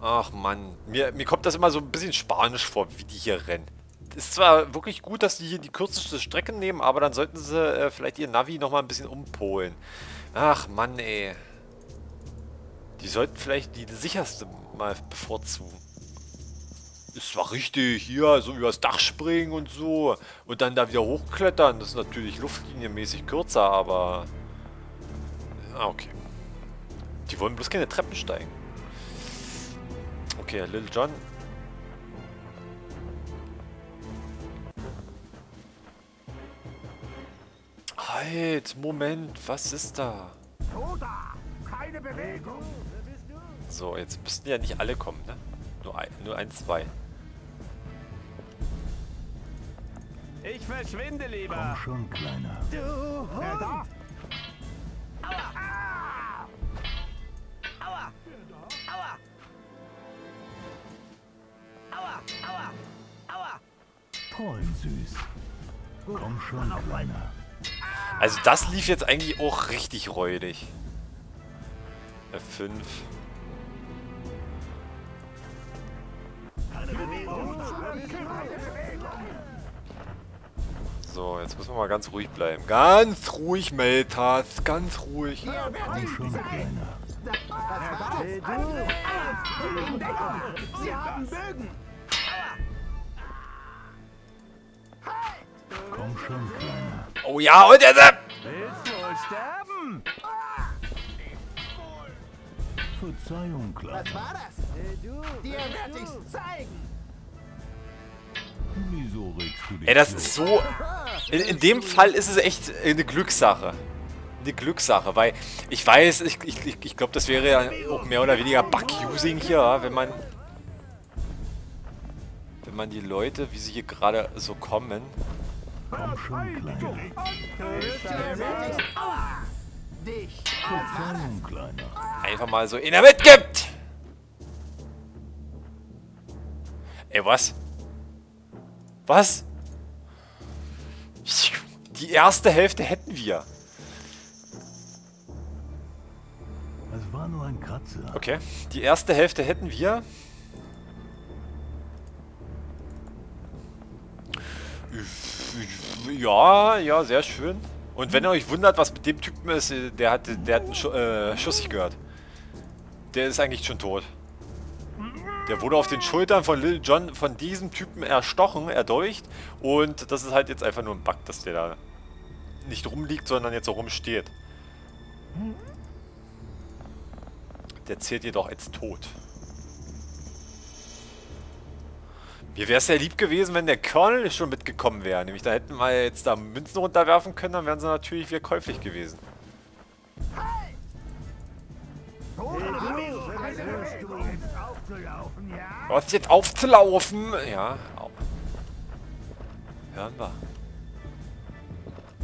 Ach Mann, mir kommt das immer so ein bisschen spanisch vor, wie die hier rennen. Ist zwar wirklich gut, dass die hier die kürzeste Strecke nehmen, aber dann sollten sie vielleicht ihr Navi nochmal ein bisschen umpolen. Ach Mann, ey. Die sollten vielleicht die sicherste mal bevorzugen. Ist zwar richtig, hier so übers Dach springen und so. Und dann da wieder hochklettern. Das ist natürlich luftlinienmäßig kürzer, aber... Ah, okay. Die wollen bloß keine Treppen steigen. Okay, Lil John. Halt, Moment, was ist da? Keine Bewegung. So, jetzt müssten ja nicht alle kommen, ne? Nur ein, zwei. Ich verschwinde lieber. Komm schon, Kleiner. Du Hund. Aua. Ah. Aua. Aua. Aua. Aua. Aua. Toll, süß. Komm schon, Kleiner. Also das lief jetzt eigentlich auch richtig räudig. F5. So, jetzt müssen wir mal ganz ruhig bleiben. Ganz ruhig, Melthaz. Ganz ruhig. Sie haben Bögen. Komm schon, Kleiner. Oh ja, und jetzt ab! Willst du wohl sterben? Verzeihung, Kleiner. Was war das? Dir werd ich's zeigen. Wieso regst du dich? Ey, das ist so... In dem Fall ist es echt eine Glückssache. Eine Glückssache, weil... Ich weiß, ich glaube, das wäre ja auch mehr oder weniger Bug-Using hier, wenn man... Wenn man die Leute, wie sie hier gerade so kommen... Komm schon, Kleiner. Einfach mal so in der Mitte gibt! Ey, was? Was? Die erste Hälfte hätten wir. Es war nur ein Kratzer. Okay, die erste Hälfte hätten wir. Ja, ja, sehr schön. Und wenn ihr euch wundert, was mit dem Typen ist, der hat einen Schuss nicht gehört. Der ist eigentlich schon tot. Der wurde auf den Schultern von Lil John von diesem Typen erstochen, erdolcht. Und das ist halt jetzt einfach nur ein Bug, dass der da nicht rumliegt, sondern jetzt auch rumsteht. Der zählt jedoch als tot. Mir wäre es ja lieb gewesen, wenn der Colonel schon mitgekommen wäre. Nämlich, da hätten wir jetzt da Münzen runterwerfen können, dann wären sie natürlich wieder käuflich gewesen. Was jetzt aufzulaufen? Ja. Hören wir.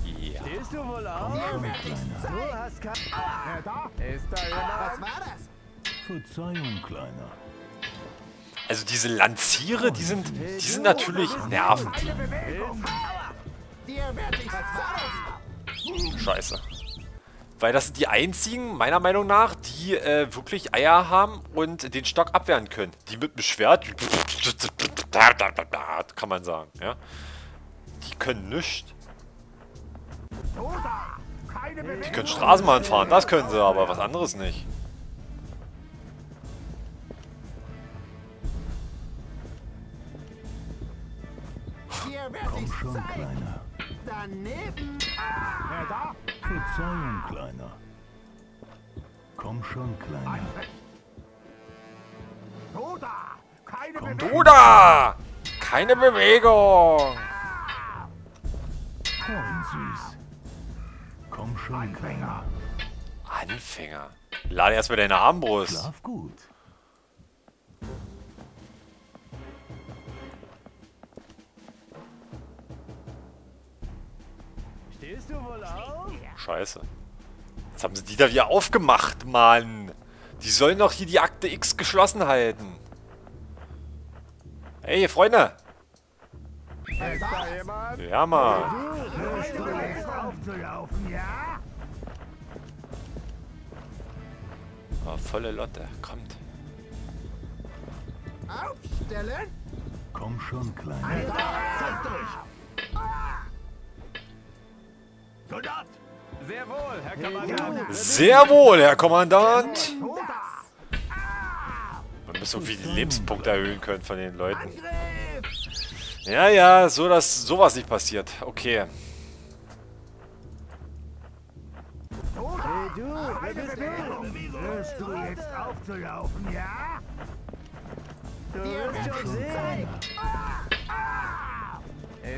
Ja. Stehst du wohl auf? Du hast keine... Ist da jemand? Was war das? Verzeihung, Kleiner. Also diese Lanziere, die sind natürlich nervend. Scheiße. Weil das sind die einzigen, meiner Meinung nach, die wirklich Eier haben und den Stock abwehren können. Die mit dem Schwert, kann man sagen, ja. Die können nichts. Die können Straßenbahn fahren, das können sie, aber was anderes nicht. Komm schon, Kleiner. Daneben. Ah. Verzeihung, Kleiner. Komm schon, Kleiner. Duda! Keine Bewegung! Komm, süß. Komm schon, Anfänger. Anfänger. Lade erstmal deine Armbrust. Schlaf gut. Scheiße. Jetzt haben sie die da wieder aufgemacht, Mann. Die sollen doch hier die Akte X geschlossen halten. Ey, Freunde. Ja, Mann. Oh, volle Lotte. Kommt. Aufstellen! Komm schon, Kleiner. Alter, seid durch! Soldat! Sehr wohl, Herr Kommandant! Sehr wohl, Herr Kommandant! Man muss irgendwie die Lebenspunkte erhöhen können von den Leuten. Ja, ja, so dass sowas nicht passiert. Okay. Hey du, wer bist du? Hörst du jetzt auf zu laufen, ja? Du wirst schon sehen!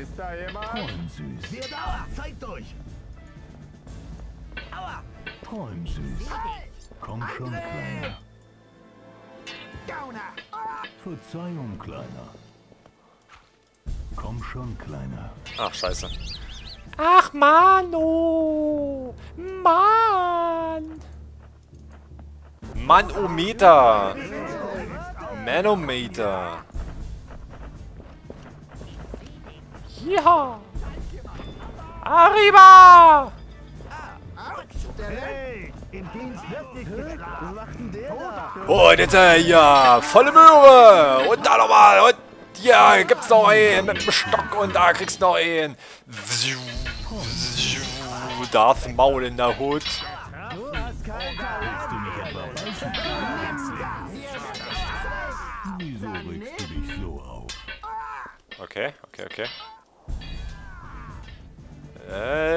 Ist da jemand? Wir dauer, zeigt euch! Aua! Träumsüß. Komm schon, Kleiner. Gauner! Verzeihung, Kleiner. Komm schon, Kleiner. Ach, scheiße. Ach, Mano! Mann! Manometer! Manometer! Ja! Arriba! Und jetzt ja, volle Möhre! Und da nochmal! Und ja, gibt's noch einen mit dem Stock und da kriegst du noch einen. Darth Maul in der Hut. Wieso regst du dich so auf? Okay, okay, okay.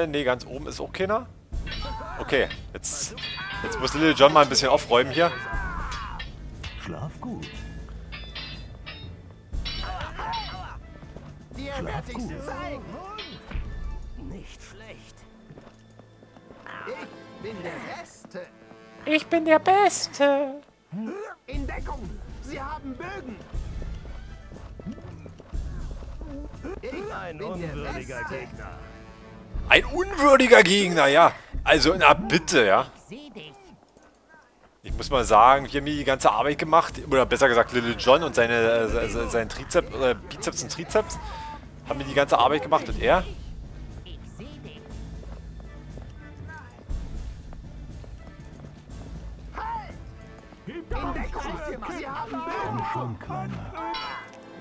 Nee, ganz oben ist auch keiner. Okay, jetzt muss Lil John mal ein bisschen aufräumen hier. Schlaf gut. Schlaf gut. Nicht schlecht. Ich bin der Beste. Ich bin der Beste. In Deckung. Sie haben Bögen. Ein unwürdiger Gegner. Ein unwürdiger Gegner, ja. Also, na bitte, ja. Ich muss mal sagen, wir haben hier die ganze Arbeit gemacht. Oder besser gesagt, Lil John und sein Trizeps, oder Bizeps und Trizeps haben mir die ganze Arbeit gemacht und er.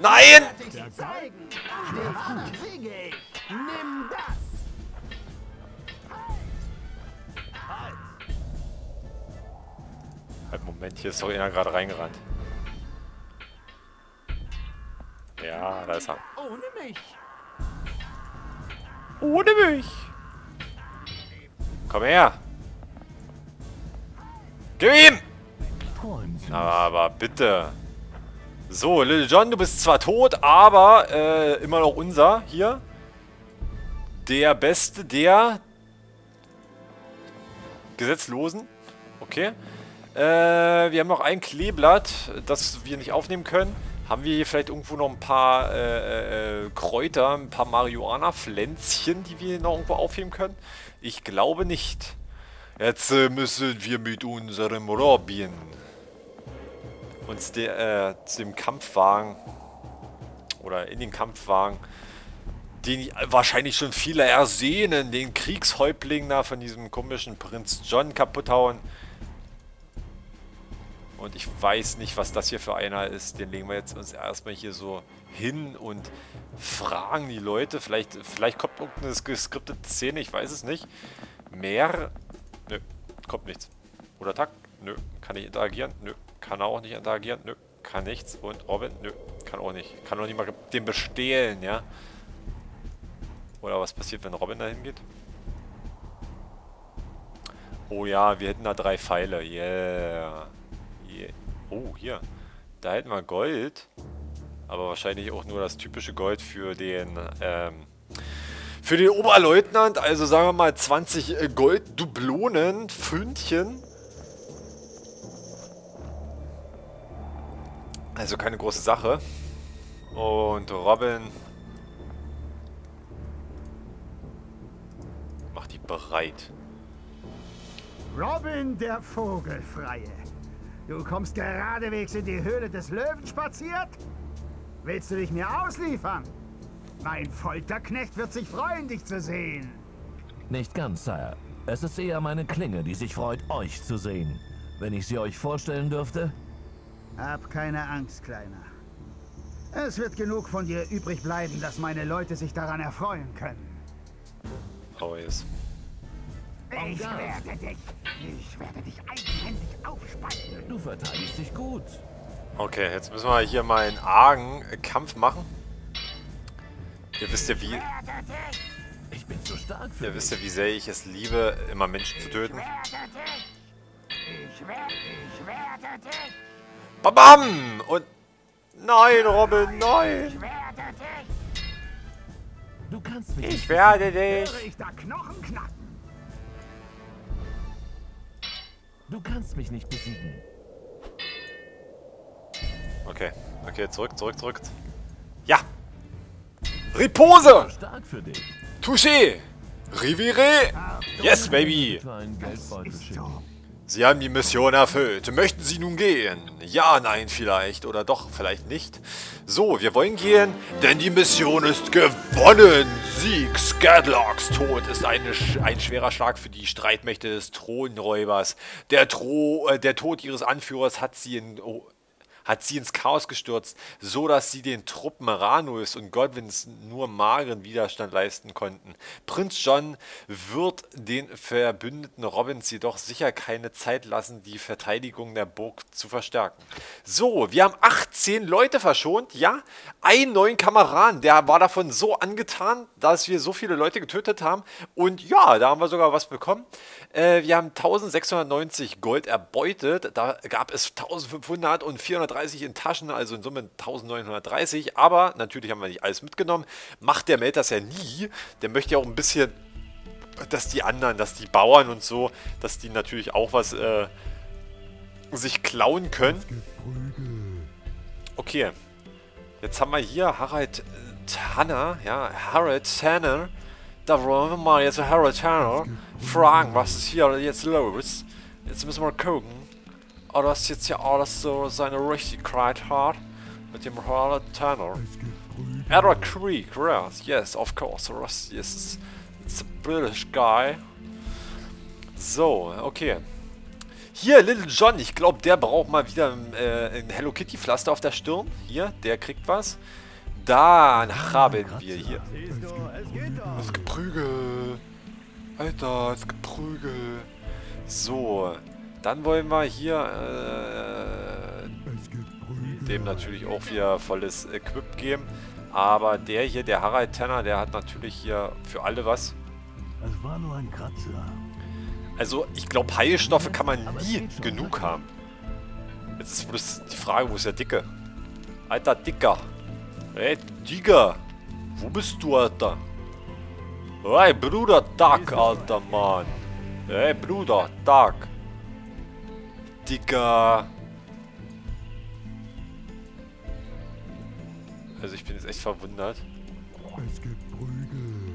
Nein! Nimm das! Halt, Moment, hier ist doch einer gerade reingerannt. Ja, da ist er. Ohne mich! Ohne mich! Komm her! Gib ihm! Aber bitte! So, Lil John, du bist zwar tot, aber immer noch unser hier. Der Beste der Gesetzlosen. Okay. Wir haben noch ein Kleeblatt, das wir nicht aufnehmen können. Haben wir hier vielleicht irgendwo noch ein paar Kräuter, ein paar Marihuana-Pflänzchen, die wir noch irgendwo aufheben können? Ich glaube nicht. Jetzt müssen wir mit unserem Robin uns zu dem Kampf wagen. Oder in den Kampf wagen. Den wahrscheinlich schon viele ersehnen. Den Kriegshäuptling da von diesem komischen Prinz John kaputt hauen. Und ich weiß nicht, was das hier für einer ist. Den legen wir jetzt uns erstmal hier so hin und fragen die Leute. Vielleicht kommt irgendeine geskriptete Szene, ich weiß es nicht. Mehr? Nö, kommt nichts. Oder Takt? Nö, kann ich interagieren? Nö, kann auch nicht interagieren? Nö, kann nichts. Und Robin? Nö, kann auch nicht. Kann auch nicht mal den bestehlen, ja? Oder was passiert, wenn Robin da hingeht? Oh ja, wir hätten da 3 Pfeile. Yeah. Oh, hier. Da hätten wir Gold. Aber wahrscheinlich auch nur das typische Gold für den Oberleutnant. Also sagen wir mal 20 Gold-Dublonen, Pfündchen. Also keine große Sache. Und Robin macht die bereit. Robin, der Vogelfreie. Du kommst geradewegs in die Höhle des Löwen spaziert? Willst du dich mir ausliefern? Mein Folterknecht wird sich freuen, dich zu sehen. Nicht ganz, Sire. Es ist eher meine Klinge, die sich freut, euch zu sehen. Wenn ich sie euch vorstellen dürfte? Hab keine Angst, Kleiner. Es wird genug von dir übrig bleiben, dass meine Leute sich daran erfreuen können. Oh, yes. Ich werde dich eigenhändig aufspalten. Du verteidigst dich gut. Okay, jetzt müssen wir hier mal einen argen Kampf machen. Ihr wisst ja, wie... Ich bin zu stark für dich. Ihr wisst ja, wie sehr ich es liebe, immer Menschen zu töten. Ich werde dich. Bam, bam! Und... Nein, Robin, nein! Ich werde dich. Du kannst mich... Ich werde dich. Höre ich da Knochen knacken? Du kannst mich nicht besiegen. Okay, okay, zurück. Ja! Repose! Touché! Rivire! Yes, baby! Sie haben die Mission erfüllt. Möchten Sie nun gehen? Ja, nein, vielleicht. Oder doch, vielleicht nicht. So, wir wollen gehen, denn die Mission ist gewonnen. Sieg Scadlocks Tod ist ein schwerer Schlag für die Streitmächte des Thronräubers. Der Tod ihres Anführers hat sie in... Oh, hat sie ins Chaos gestürzt, so dass sie den Truppen Maranus und Godwins nur mageren Widerstand leisten konnten. Prinz John wird den Verbündeten Robins jedoch sicher keine Zeit lassen, die Verteidigung der Burg zu verstärken. So, wir haben 18 Leute verschont, ja? Einen neuen Kameraden, der war davon so angetan, dass wir so viele Leute getötet haben. Und ja, da haben wir sogar was bekommen. Wir haben 1690 Gold erbeutet, da gab es 1500 und 430 in Taschen, also in Summe 1930, aber natürlich haben wir nicht alles mitgenommen. Macht der Melthaz ja nie, der möchte ja auch ein bisschen, dass die anderen, dass die Bauern und so, dass die natürlich auch was sich klauen können. Okay, jetzt haben wir hier Harald Tanner, ja, Harald Tanner. Da wollen wir mal jetzt Harald Tanner fragen, was ist hier jetzt los? Jetzt müssen wir gucken, ob das jetzt hier alles so seine Richtigkeit hat mit dem Harald Tanner. Edder Creek, yes, of course, yes, it's a British guy. So, okay. Hier, Lil John, ich glaube, der braucht mal wieder ein Hello Kitty Pflaster auf der Stirn. Hier, der kriegt was. Dann haben wir hier. Das Geprügel. Alter, das Geprügel. So. Dann wollen wir hier dem natürlich auch wieder volles Equip geben. Aber der hier, der Harald Tanner, der hat natürlich hier für alle was. Das war nur ein Kratzer. Also ich glaube, Heilstoffe kann man nie genug haben. Jetzt ist bloß die Frage, wo ist der Dicke? Alter Dicker. Hey, Digger, wo bist du, Alter? Hey, Bruder, Tag, Alter, Mann. Hey, Bruder, Tag. Digger. Also ich bin jetzt echt verwundert. Es gibt Prügel.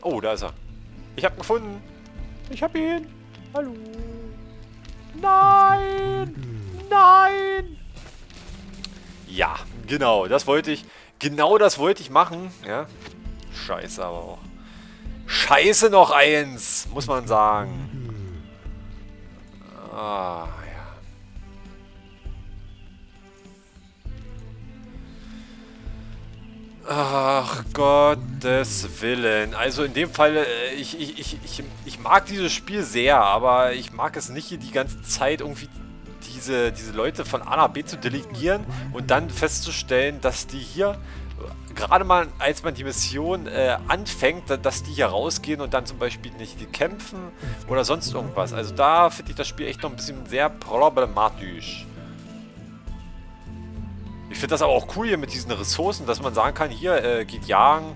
Oh, da ist er. Ich hab ihn gefunden. Ich hab ihn. Hallo. Nein. Nein. Ja, genau, das wollte ich. Genau das wollte ich machen. Ja. Scheiße aber auch. Scheiße noch eins, muss man sagen. Ah, ja. Ach, Gottes Willen. Also in dem Fall, ich mag dieses Spiel sehr, aber ich mag es nicht, hier die ganze Zeit irgendwie... Diese Leute von A nach B zu delegieren und dann festzustellen, dass die hier, gerade mal als man die Mission anfängt, dass die hier rausgehen und dann zum Beispiel nicht kämpfen oder sonst irgendwas. Also da finde ich das Spiel echt noch ein bisschen sehr problematisch. Ich finde das aber auch cool hier mit diesen Ressourcen, dass man sagen kann, hier geht jagen,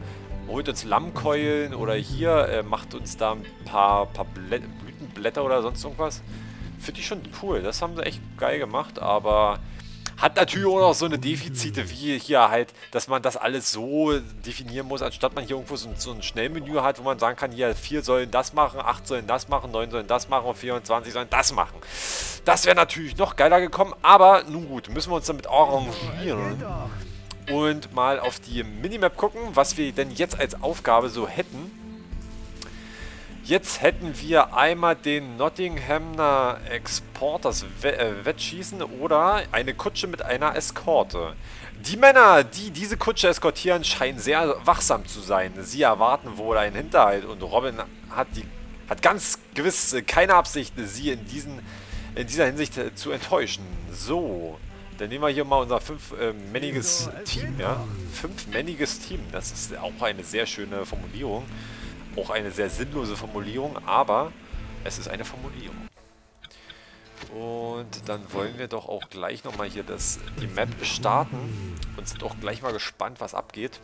holt uns Lammkeulen oder hier macht uns da ein paar Blütenblätter oder sonst irgendwas. Finde ich schon cool, das haben sie echt geil gemacht, aber hat natürlich auch noch so eine Defizite wie hier halt, dass man das alles so definieren muss, anstatt man hier irgendwo so ein Schnellmenü hat, wo man sagen kann, hier 4 sollen das machen, 8 sollen das machen, 9 sollen das machen und 24 sollen das machen. Das wäre natürlich noch geiler gekommen, aber nun gut, müssen wir uns damit arrangieren und mal auf die Minimap gucken, was wir denn jetzt als Aufgabe so hätten. Jetzt hätten wir einmal den Nottinghamner Export, das Wettschießen oder eine Kutsche mit einer Eskorte. Die Männer, die diese Kutsche eskortieren, scheinen sehr wachsam zu sein. Sie erwarten wohl einen Hinterhalt und Robin hat ganz gewiss keine Absicht, sie in dieser Hinsicht zu enttäuschen. So, dann nehmen wir hier mal unser fünfmänniges Team, ja. Fünfmänniges Team, das ist auch eine sehr schöne Formulierung. Auch eine sehr sinnlose Formulierung, aber es ist eine Formulierung. Und dann wollen wir doch auch gleich nochmal hier die Map starten und sind auch gleich mal gespannt, was abgeht.